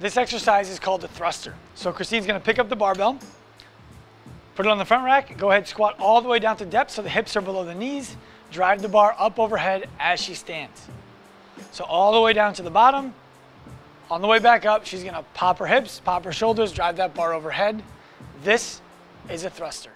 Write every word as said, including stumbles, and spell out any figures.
This exercise is called the thruster. So Christine's gonna pick up the barbell, put it on the front rack, go ahead, squat all the way down to depth so the hips are below the knees, drive the bar up overhead as she stands. So all the way down to the bottom, on the way back up, she's gonna pop her hips, pop her shoulders, drive that bar overhead. This is a thruster.